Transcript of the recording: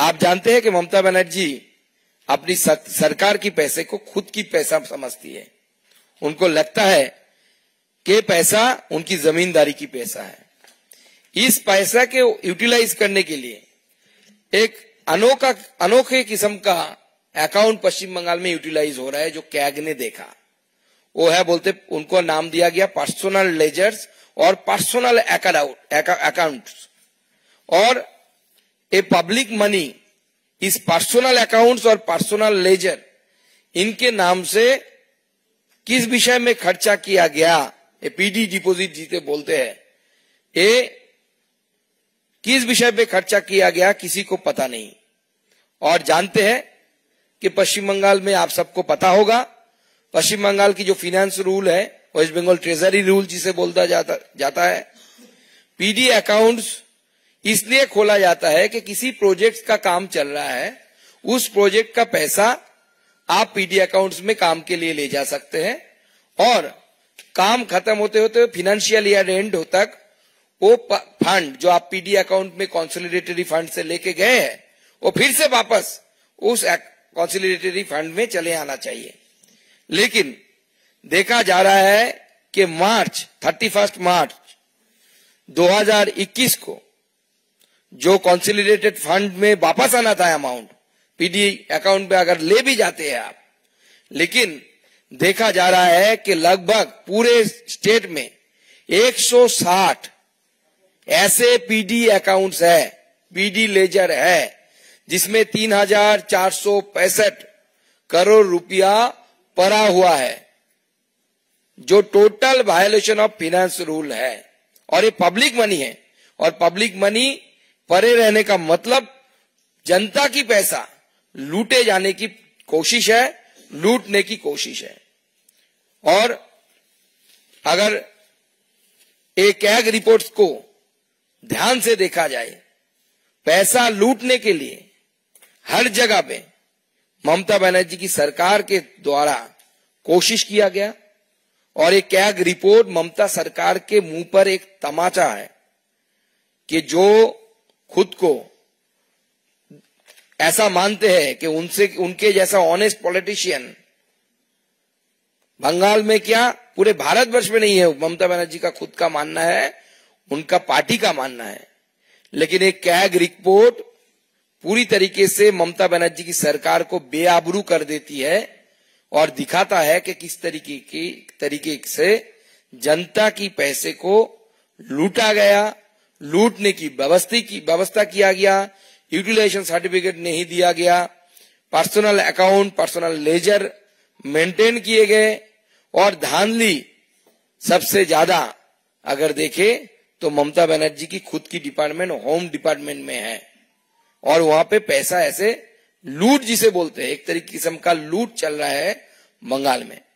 आप जानते हैं कि ममता बनर्जी अपनी सरकार की पैसे को खुद की पैसा समझती है। उनको लगता है कि पैसा उनकी जमींदारी की पैसा है। इस पैसा के यूटिलाइज करने के लिए एक अनोखे किस्म का अकाउंट पश्चिम बंगाल में यूटिलाइज हो रहा है, जो कैग ने देखा। वो है, बोलते उनको नाम दिया गया पर्सनल लेजर्स और पर्सनल अकाउंट्स, और ए पब्लिक मनी। इस पर्सनल अकाउंट्स और पर्सनल लेजर इनके नाम से किस विषय में खर्चा किया गया, ए पीडी डिपोजिट जिसे बोलते हैं, ये किस विषय पे खर्चा किया गया किसी को पता नहीं। और जानते हैं कि पश्चिम बंगाल में आप सबको पता होगा, पश्चिम बंगाल की जो फिनेंस रूल है, वेस्ट बंगाल ट्रेजरी रूल जिसे बोलता जाता है, पीडी अकाउंट्स इसलिए खोला जाता है कि किसी प्रोजेक्ट का काम चल रहा है, उस प्रोजेक्ट का पैसा आप पीडी अकाउंट्स में काम के लिए ले जा सकते हैं, और काम खत्म होते होते फिनेंशियल ईयर एंड हो तक वो फंड जो आप पीडी अकाउंट में कंसोलिडेटरी फंड से लेके गए हैं, वो फिर से वापस उस कंसोलिडेटरी फंड में चले आना चाहिए। लेकिन देखा जा रहा है कि 31 मार्च 2021 को जो कंसोलिडेटेड फंड में वापस आना था अमाउंट, पीडी अकाउंट पे अगर ले भी जाते हैं आप, लेकिन देखा जा रहा है कि लगभग पूरे स्टेट में 160 ऐसे पीडी अकाउंट्स है, पीडी लेजर है, जिसमें 3,465 करोड़ रुपया पड़ा हुआ है, जो total violation of finance rule है। और ये पब्लिक मनी है, और पब्लिक मनी परे रहने का मतलब जनता की पैसा लूटे जाने की कोशिश है, लूटने की कोशिश है। और अगर एक कैग रिपोर्ट्स को ध्यान से देखा जाए, पैसा लूटने के लिए हर जगह पे ममता बनर्जी की सरकार के द्वारा कोशिश किया गया, और एक कैग रिपोर्ट ममता सरकार के मुंह पर एक तमाचा है कि जो खुद को ऐसा मानते हैं कि उनसे उनके जैसा ऑनेस्ट पॉलिटिशियन बंगाल में क्या पूरे भारतवर्ष में नहीं है। ममता बनर्जी का खुद का मानना है, उनका पार्टी का मानना है, लेकिन एक कैग रिपोर्ट पूरी तरीके से ममता बनर्जी की सरकार को बेआबरू कर देती है और दिखाता है कि किस तरीके से जनता की पैसे को लूटा गया, लूटने की व्यवस्था किया गया, यूटिलाइजेशन सर्टिफिकेट नहीं दिया गया, personal account personal ledger maintain किए गए। और धानली सबसे ज्यादा अगर देखे तो ममता बनर्जी की खुद की डिपार्टमेंट होम डिपार्टमेंट में है, और वहां पे पैसा ऐसे लूट जिसे बोलते हैं, एक तरीके किस्म का लूट चल रहा है बंगाल में।